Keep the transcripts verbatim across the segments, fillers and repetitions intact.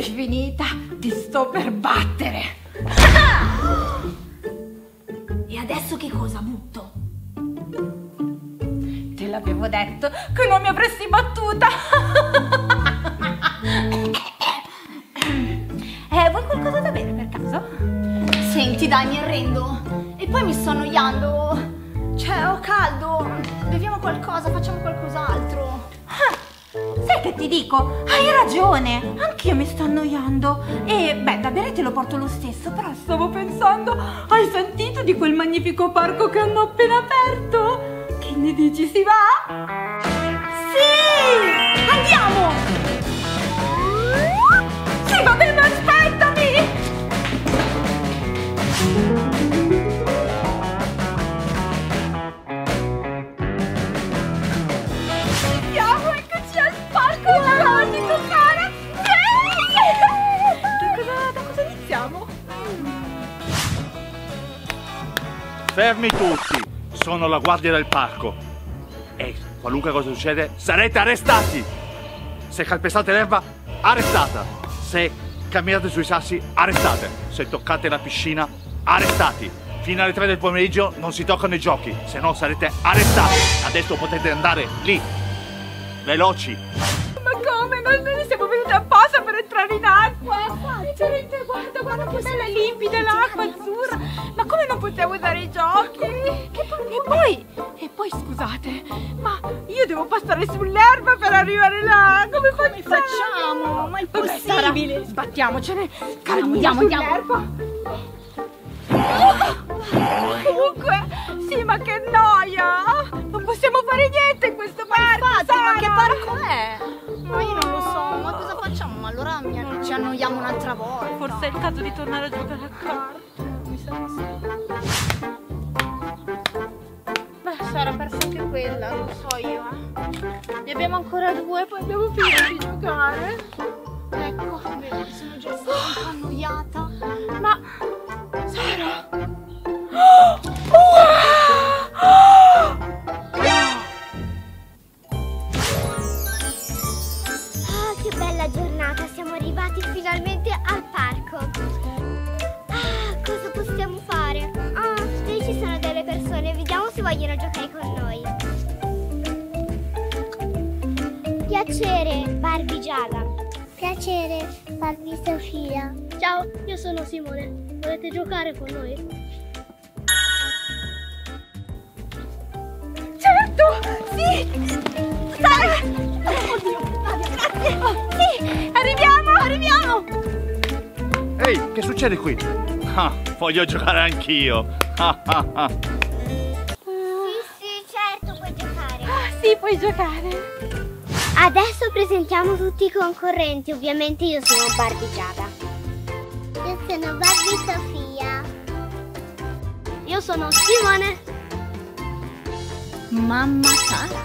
sei finita, ti sto per battere. E adesso che cosa butto? Te l'avevo detto che non mi avresti battuta. Eh, vuoi qualcosa da bere per caso? Senti, dai, mi arrendo. E poi mi sto annoiando. Cioè, ho caldo. Beviamo qualcosa, facciamo qualcos'altro. Sai che ti dico? Hai ragione, anch'io mi sto annoiando. E beh, da bere te lo porto lo stesso, però stavo pensando, hai sentito di quel magnifico parco che hanno appena aperto? Che ne dici, si va? Sì! Andiamo! Sì, va bene, aspettami! Fermi tutti, sono la guardia del parco e qualunque cosa succede sarete arrestati. Se calpestate l'erba, arrestata. Se camminate sui sassi, arrestate. Se toccate la piscina, arrestati. Fino alle tre del pomeriggio non si toccano i giochi, se no sarete arrestati. Adesso potete andare lì, veloci. Ma come? Noi ne siamo venuti apposta per entrare in acqua. Veramente, guarda, guarda che bella limpida l'acqua azzurra. Ma come non possiamo usare i giochi? Che paura. E poi, e poi scusate, ma io devo passare sull'erba per arrivare là. Come, come facciamo? Ma è impossibile. Vabbè, sbattiamocene. Andiamo, andiamo. Comunque, sì, ma che noia. Non possiamo fare niente in questo parco. Ma infatti, ma che parco è? Ma io non lo so, ma cosa facciamo? Ma allora ci annoiamo un'altra volta. Forse è il caso di tornare a giocare a carte. Mi sa che sì. Beh, Sara, perso anche quella, non so io, eh. Ne abbiamo ancora due, poi abbiamo finito di giocare. Ecco, bene, sono già stata annoiata. Ma... Sara! Oh! Oh! Che bella giornata, siamo arrivati finalmente al parco. Ah, cosa possiamo fare? Ah, lì ci sono delle persone, vediamo se vogliono giocare con noi. Piacere, Barbie Giada. Piacere, Barbie Sofia. Ciao, io sono Simone. Volete giocare con noi? Certo! Sì! Oddio! Grazie! Oh, sì! Arriviamo! Arriviamo! Ehi, hey, che succede qui? Ah, voglio giocare anch'io! Ah, ah, ah. Sì, sì, certo, puoi giocare! Oh, sì, puoi giocare! Adesso presentiamo tutti i concorrenti, ovviamente io sono Barbie Giada. Io sono Barbie Sofia. Io sono Simone. Mamma Sara.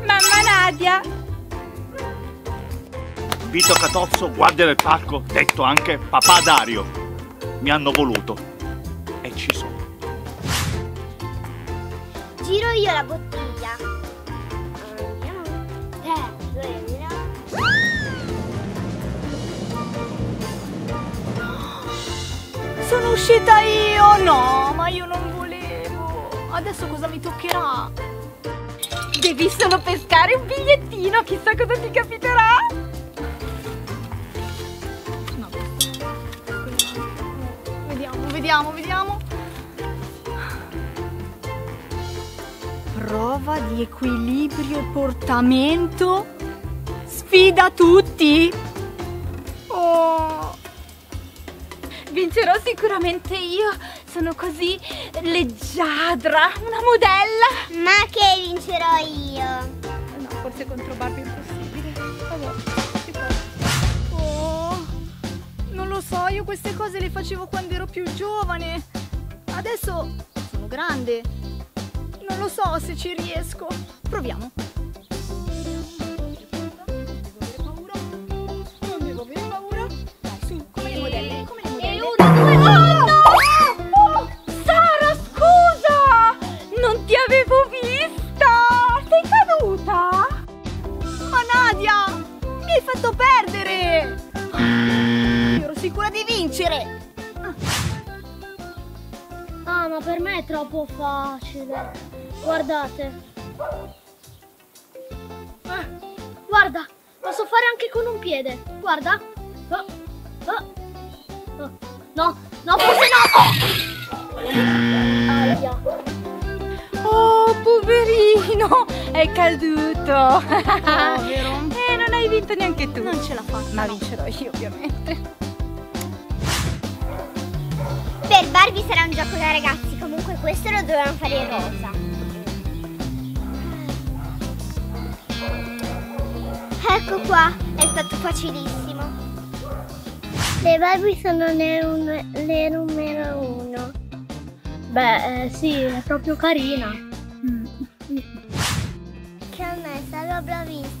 Mamma Nadia. Vito Catozzo, guardia del parco, detto anche papà Dario. Mi hanno voluto e ci sono. Giro io la bottiglia. Sono uscita io! No, ma io non volevo. Adesso cosa mi toccherà? Devi solo pescare un bigliettino, chissà cosa ti capiterà! No, vediamo, vediamo, vediamo. Prova di equilibrio e portamento. Sfida tutti! Oh! Vincerò sicuramente io! Sono così leggiadra, una modella! Ma che vincerò io? No, forse contro Barbie è impossibile. Allora, si può. Oh, non lo so, io queste cose le facevo quando ero più giovane. Adesso sono grande. Non lo so se ci riesco. Proviamo. Non devo avere paura. Dai, su, come le modelle, come le modelle. E uno, due, oh! Mi hai fatto perdere! Oh, ero sicura di vincere! Ah, ma per me è troppo facile. Guardate. Ah, guarda, posso fare anche con un piede. Guarda. Oh, oh, oh. No, no, forse no! Oh, oh poverino, è caduto. Povero. Eh, non hai vinto neanche tu. Non ce la faccio. Ma vincerò io, ovviamente. Per Barbie sarà un gioco da ragazzi, comunque questo lo dovevamo fare in rosa. Ecco qua, è stato facilissimo. Le Barbie sono le, le numero uno. Beh, eh, sì, è proprio carina. Mm. Che a me sarà bravissima.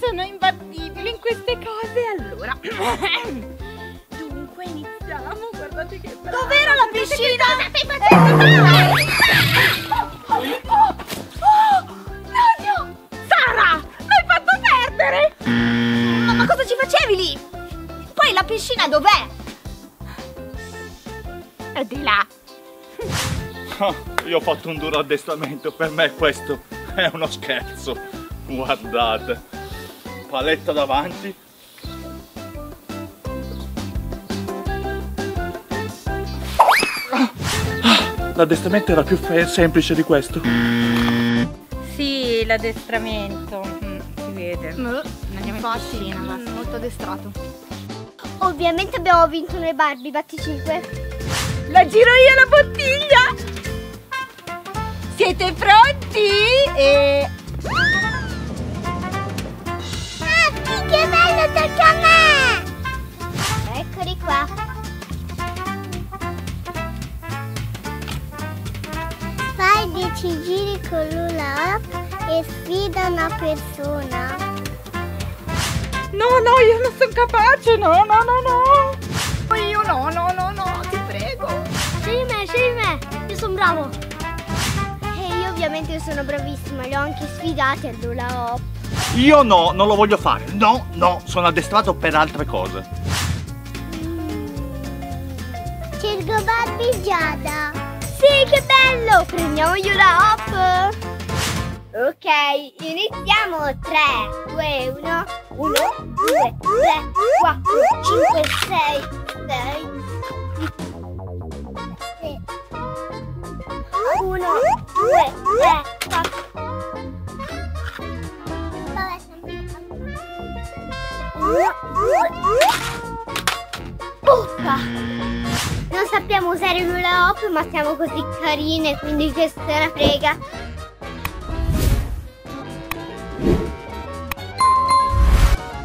Sono imbattibile in queste cose, allora. Dunque iniziamo, guardate che bello. Dov'era la piscina? Oh, Nadia! Sara! L'hai fatto perdere! Ma, ma cosa ci facevi lì? Poi la piscina dov'è? È di là. Oh, io ho fatto un duro addestramento, per me questo è uno scherzo. Guardate. Paletta davanti. L'addestramento era più semplice di questo. Sì, l'addestramento mm, si vede. Mm. Andiamo facile, mm, molto addestrato. Ovviamente abbiamo vinto noi Barbie, batti cinque. La giro io la bottiglia. Siete pronti? E... Che bello, tocca a me! Eccoli qua! Fai dieci giri con l'ula e sfida una persona. No, no, io non sono capace! No, no, no, no! Io no, no, no, no, ti prego! Scegli me, scegli me! Io sono bravo! E io ovviamente io sono bravissima, li ho anche sfidati all'ula hop. Io no, non lo voglio fare. No, no, sono addestrato per altre cose. Circo Barbie Giada. Sì, che bello! Prendiamo la hop. Ok, iniziamo. tre, due, uno. uno, due, tre, quattro, cinque, sei, sei. uno, due, tre, quattro. Puffa! Non sappiamo usare l'ula hop, ma siamo così carine, quindi che se la frega.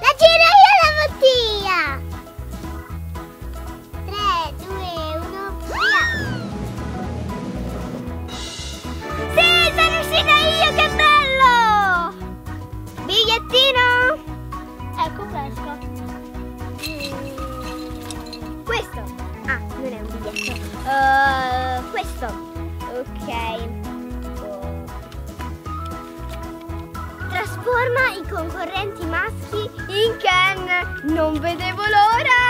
La giro io la bottiglia! tre, due, uno, via! Sì, sono uscita io, che bello! Bigliettino! Ecco fresco. Mm. Questo. Ah, non è un biglietto. Uh, questo. Ok. Trasforma i concorrenti maschi in Ken. Non vedevo l'ora.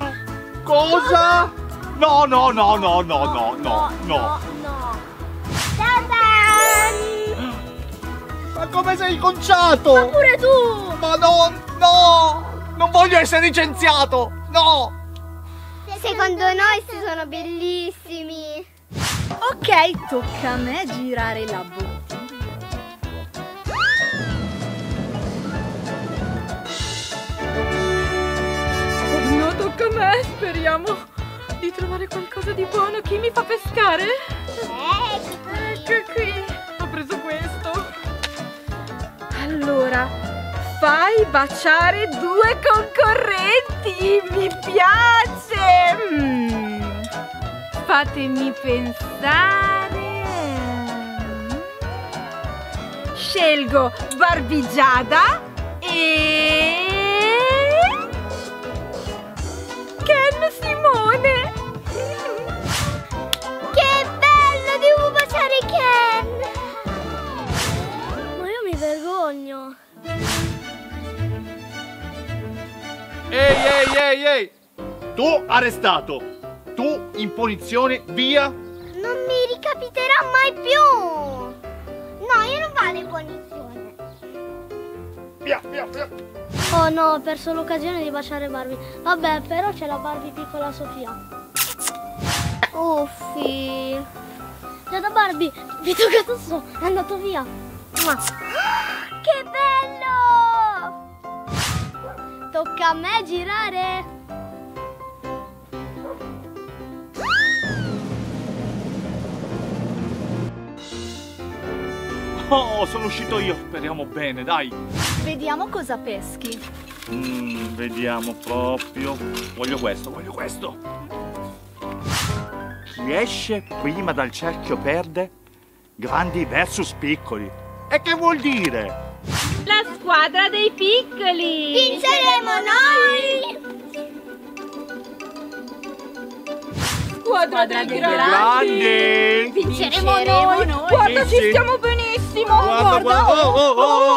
Eh. Cosa? No, no, no, no, no, no, no, no. no, no. Ta-da! Ma come sei conciato? Ma pure tu! Ma no, no! Non voglio essere licenziato! No! Secondo noi sono bellissimi! Ok, tocca a me girare la bottiglia. No, tocca a me! Speriamo di trovare qualcosa di buono. Chi mi fa pescare? Ecco qui! Ho preso questo! Allora... Fai baciare due concorrenti! Mi piace! Mm. Fatemi pensare... Scelgo Barbie Giada e... Ehi, ehi, ehi, ehi! Tu arrestato! Tu in punizione, via! Non mi ricapiterà mai più! No, io non vado in punizione! Via, via, via! Oh no, ho perso l'occasione di baciare Barbie. Vabbè, però c'è la Barbie piccola Sofia. Uffi! Giada Barbie, Vito Catozzo è andato via! Ma... Che bello! Tocca a me girare! Oh, sono uscito io! Speriamo bene, dai! Vediamo cosa peschi! Mm, vediamo proprio... Voglio questo, voglio questo! Chi esce prima dal cerchio perde, grandi versus piccoli. E che vuol dire? La squadra dei piccoli! Vinceremo noi! Squadra, squadra dei, dei grandi! grandi. Vinceremo, Vinceremo noi. noi! Guarda, Vinci. Ci stiamo benissimo! Guarda, guarda! guarda. Oh, oh, oh, oh.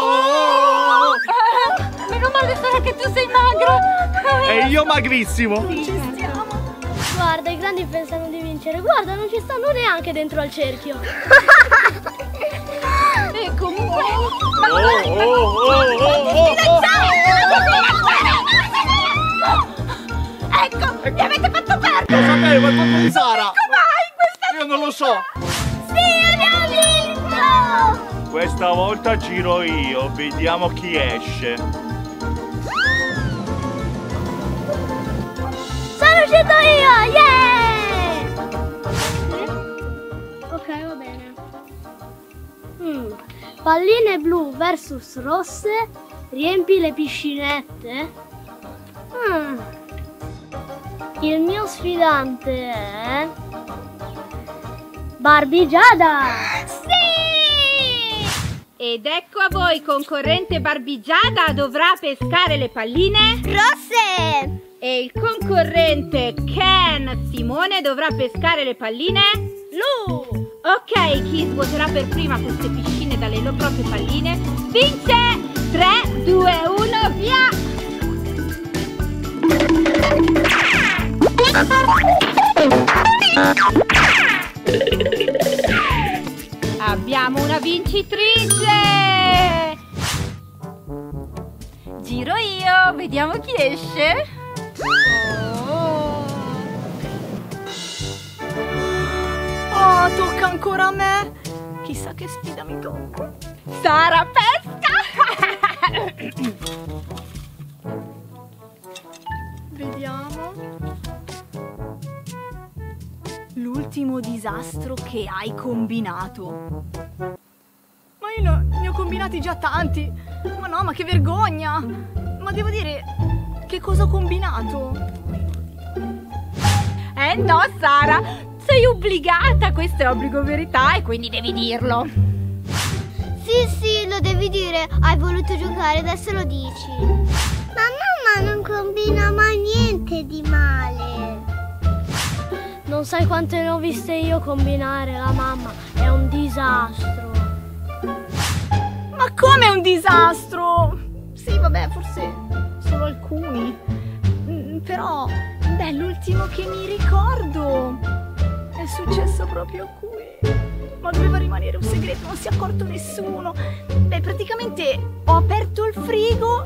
Ah, meno male, Sara, che tu sei magro! Oh. E io magrissimo! Sì. Ci stiamo! Guarda, i grandi pensano di vincere. Guarda, non ci stanno neanche dentro al cerchio. E comunque... Ma guarda, oh, oh, oh, oh, oh, oh, ecco, mi avete fatto perdere. Lo sapevo, è colpa di Sara. Com'hai questa... Io non lo so. Sì, io ne ho vinto. Questa volta giro io, vediamo chi esce. Sono uscito io, yeah! Ok, va bene. Mm. Palline blu versus rosse, riempi le piscinette. Mm. Il mio sfidante è... Barbie Giada! Sì! Ed ecco a voi, concorrente Barbie Giada dovrà pescare le palline... rosse! E il concorrente Ken Simone dovrà pescare le palline blu. Ok, chi svuoterà per prima queste piscine dalle loro proprie palline vince. Tre, due, uno, via! Abbiamo una vincitrice. Giro io, vediamo chi esce. Oh. Oh, tocca ancora a me. Chissà che sfida mi tocca. Sara, pesca! Vediamo. L'ultimo disastro che hai combinato. Ma io no, ne ho combinati già tanti. Ma no, ma che vergogna. Ma devo dire... Che cosa ho combinato? Eh no, Sara, sei obbligata, questo è obbligo verità e quindi devi dirlo. Sì, sì, lo devi dire, hai voluto giocare, adesso lo dici. Ma mamma non combina mai niente di male. Non sai quante ne ho viste io combinare, la mamma, è un disastro. Ma come è un disastro? Sì, vabbè, forse... solo alcuni, mm, però beh, l'ultimo che mi ricordo è successo proprio qui, ma doveva rimanere un segreto, non si è accorto nessuno. Beh, praticamente ho aperto il frigo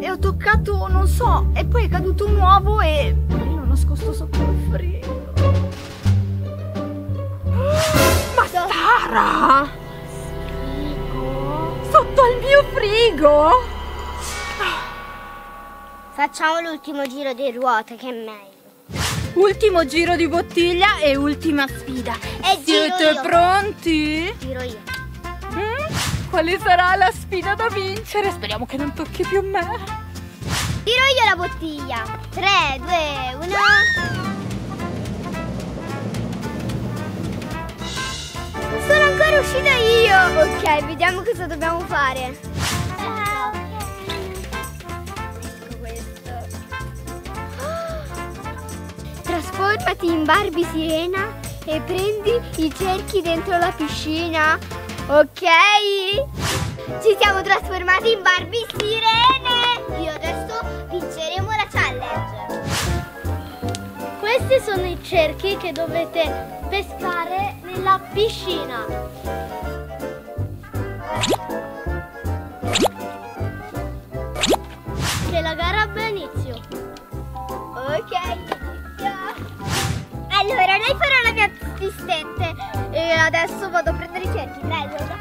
e ho toccato, non so, e poi è caduto un uovo e io l'ho nascosto sotto il frigo. Ma Sara! Frigo? Sotto al mio frigo? Facciamo l'ultimo giro di ruote, che è meglio. Ultimo giro di bottiglia e ultima sfida. E siete pronti? Giro io. Mm? Quale sarà la sfida da vincere? Speriamo che non tocchi più a me. Giro io la bottiglia. tre, due, uno. Sono ancora uscita io. Ok, vediamo cosa dobbiamo fare. Trasformati in Barbie sirena e prendi i cerchi dentro la piscina, ok? Ci siamo trasformati in Barbie sirene. Io adesso vinceremo la challenge. Questi sono i cerchi che dovete pescare nella piscina. Che la gara abbia inizio. Ok, inizio. Allora, lei farà la mia assistente. E adesso vado a prendere i cerchi. Prego.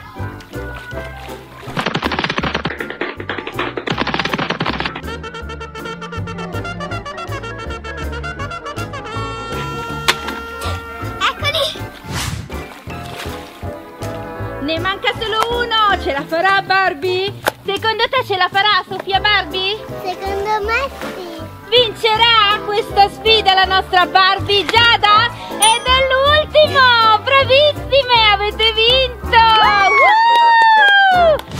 Ne manca solo uno! Ce la farà Barbie? Secondo te ce la farà Sofia Barbie? Secondo me sì! Vincerà questa sfida la nostra Barbie Giada! Ed è l'ultimo! Bravissime! Avete vinto! Uh!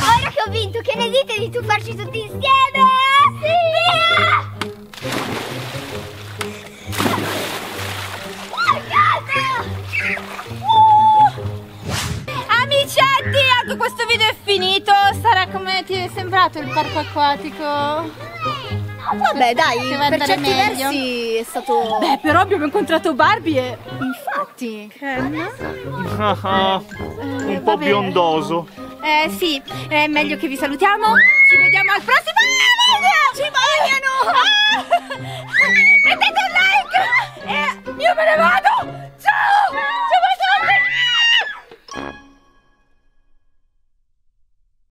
Ora che ho vinto, che ne dite di tuffarci tutti insieme? Sì! Via! Oh, Giada! Amicetti, anche questo video è finito. Sara, come ti è sembrato il parco acquatico? Oh, vabbè, dai, per certi versi è stato... Beh, però abbiamo incontrato Barbie e... Infatti calma. Ah, eh, un po' biondoso. Eh sì, è meglio che vi salutiamo. Ci vediamo al prossimo video. Ci vogliono! Ah, mettete un like e io me ne vado. Ciao!